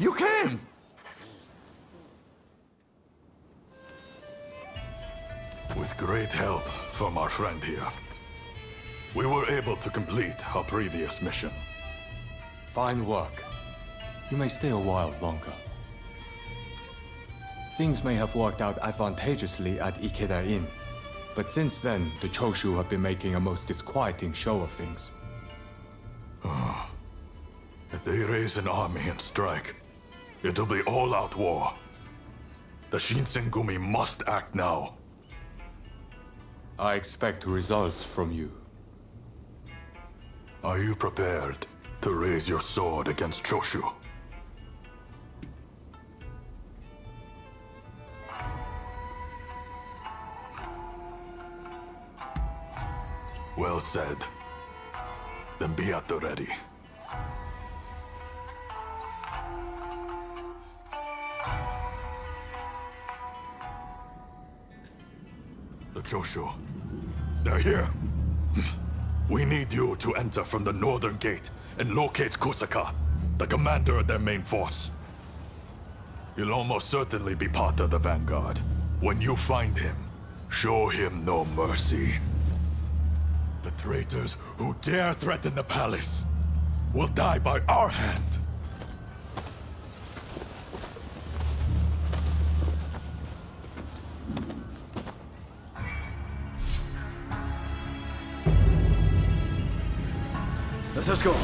You came! With great help from our friend here, we were able to complete our previous mission. Fine work. You may stay a while longer. Things may have worked out advantageously at Ikeda Inn, but since then, the Choshu have been making a most disquieting show of things. Oh. If they raise an army and strike, it'll be all-out war. The Shinsengumi must act now. I expect results from you. Are you prepared to raise your sword against Choshu? Well said. Then be at the ready. The Choshu. They're here. We need you to enter from the northern gate and locate Kusaka, the commander of their main force. You'll almost certainly be part of the vanguard. When you find him, show him no mercy. The traitors who dare threaten the palace will die by our hand. Let us go.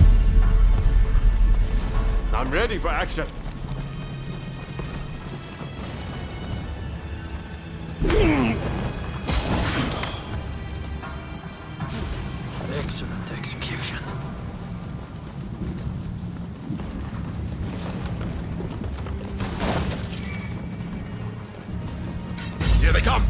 I'm ready for action. Excellent execution. Here they come!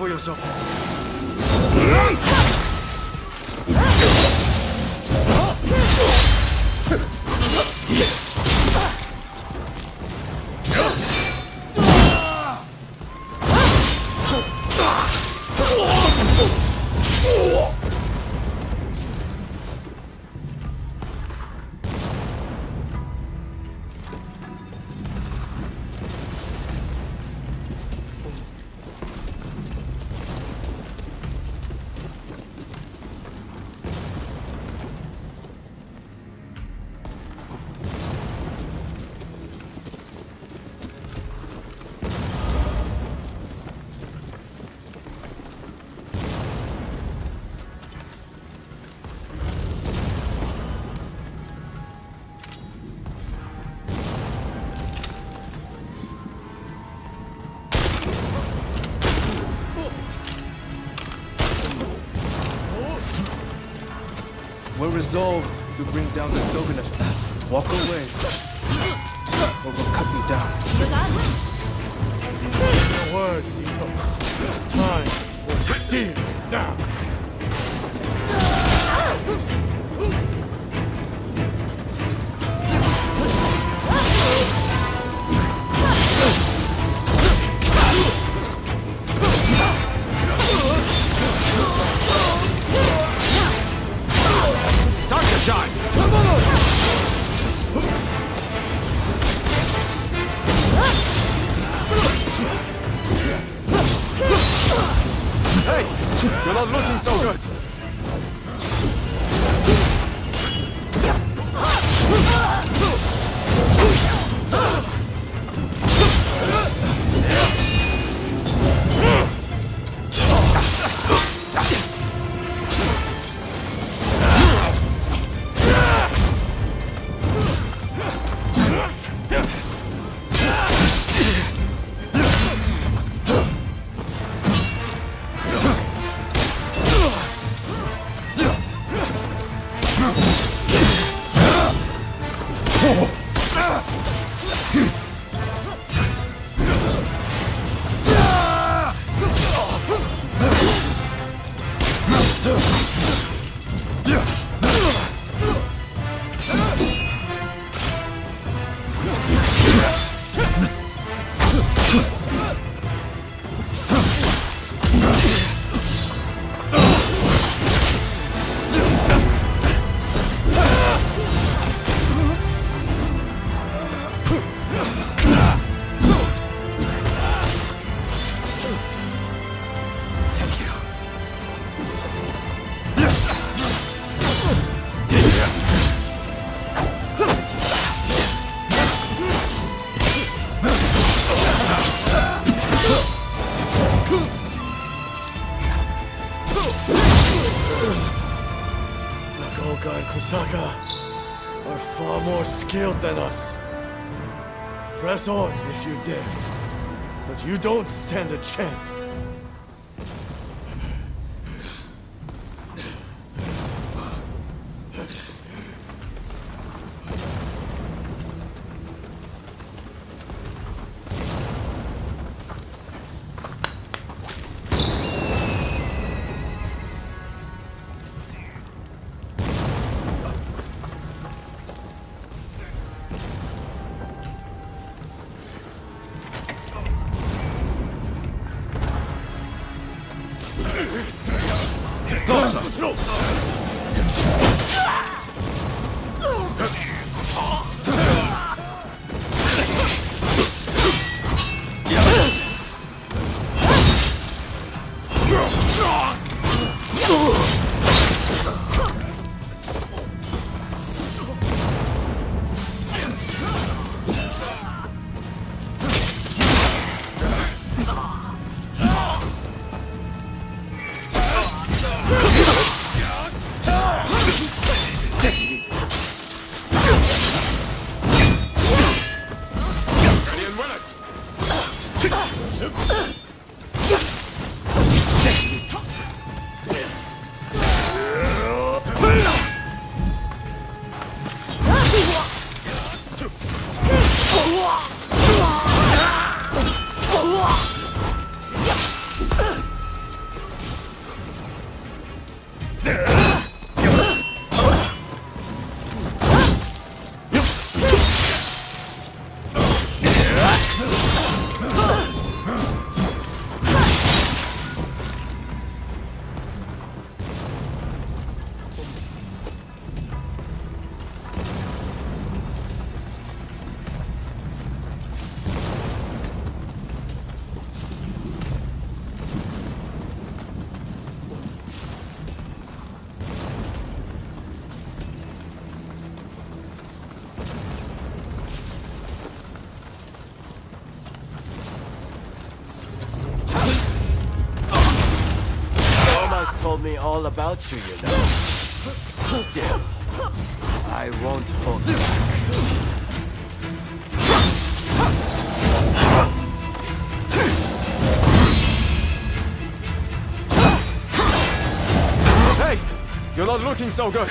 For yourself. We're resolved to bring down the Toganesh. Walk away, or we'll cut you down. No words, Ito. It's time for the deal down. You're not looking so good! Nagoka and Kusaka are far more skilled than us. Press on if you dare, but you don't stand a chance. Me all about you, you know. Damn. I won't hold back. Hey! You're not looking so good!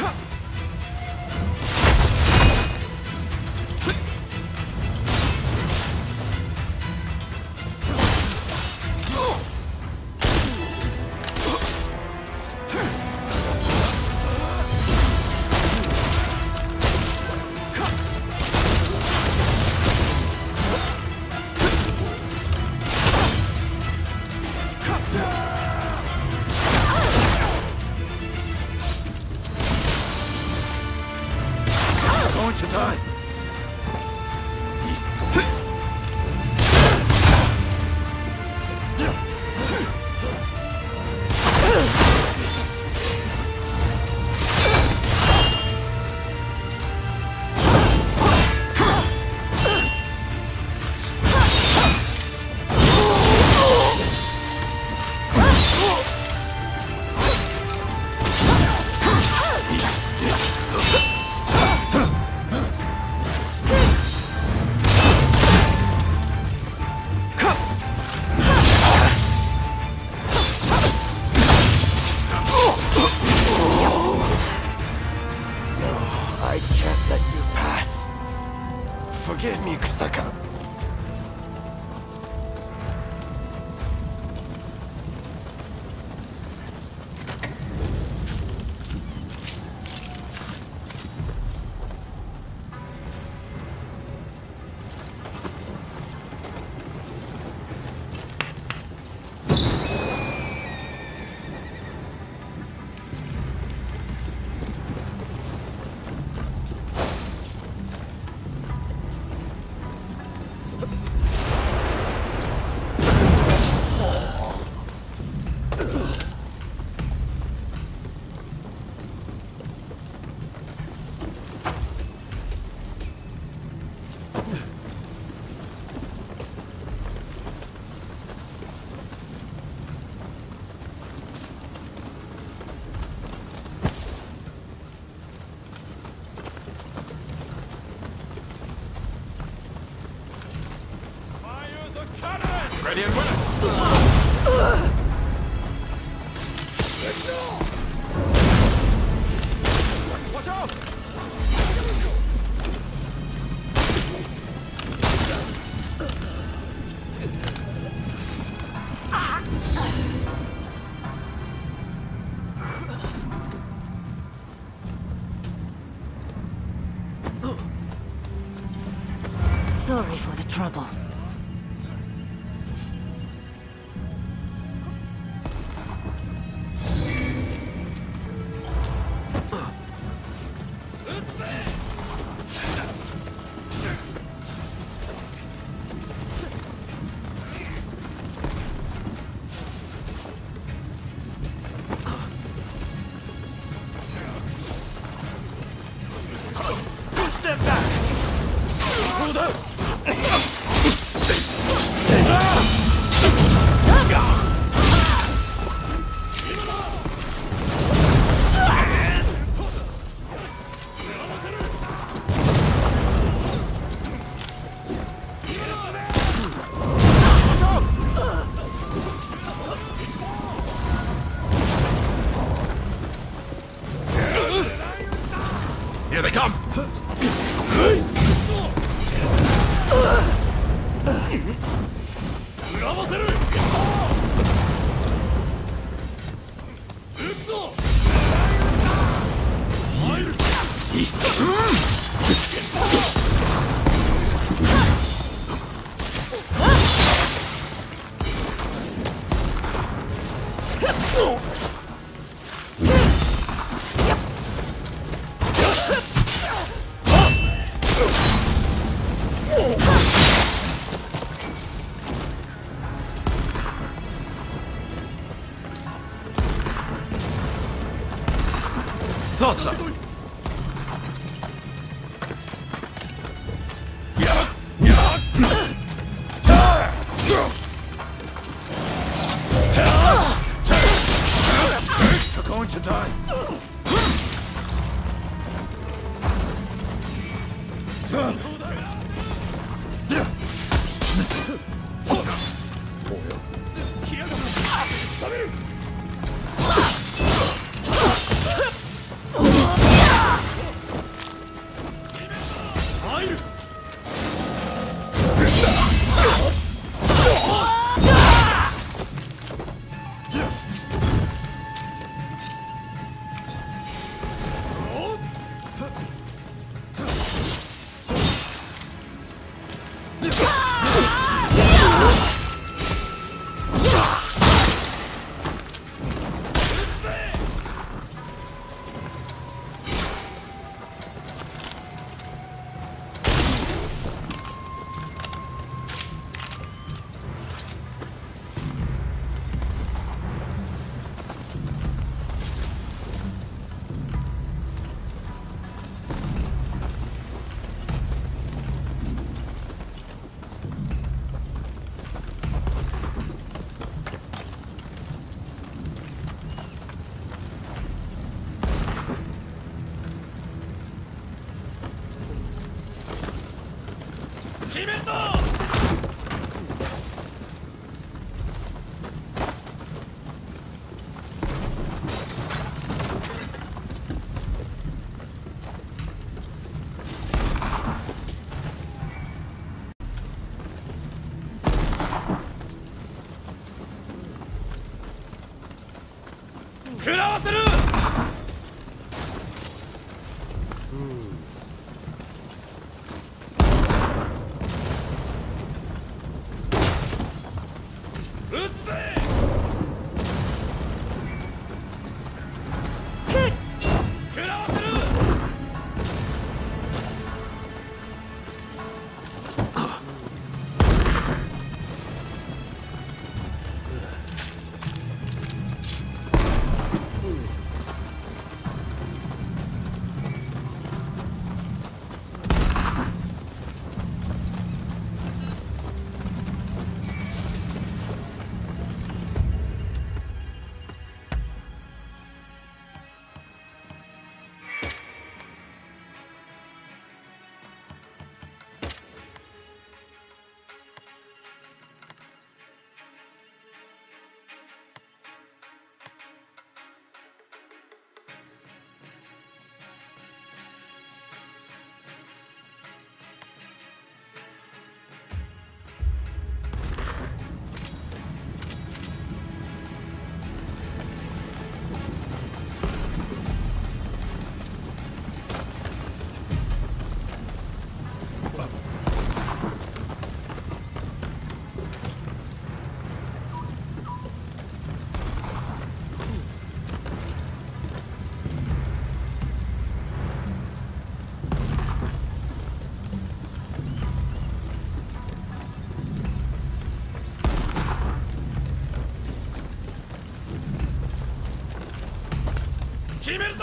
to die. Forgive me, Kusaka. Ready and willing. Watch out! Sorry for the trouble. Here they come! Thought so. You're going to die. 決めるぞ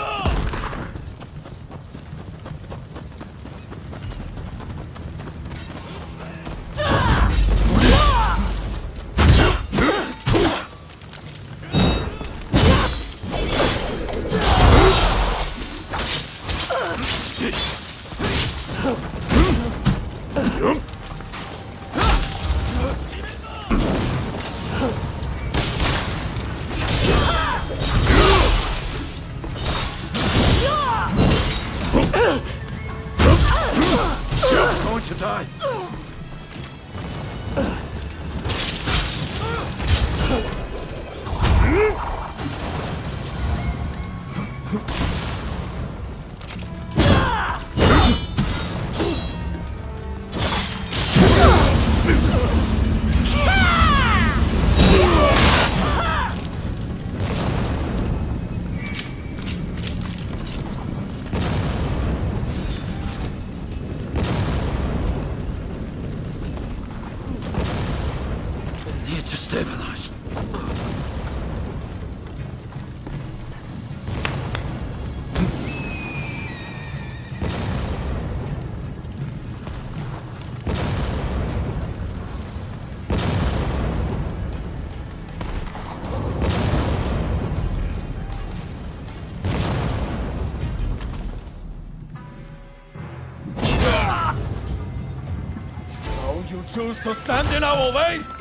！You choose to stand in our way?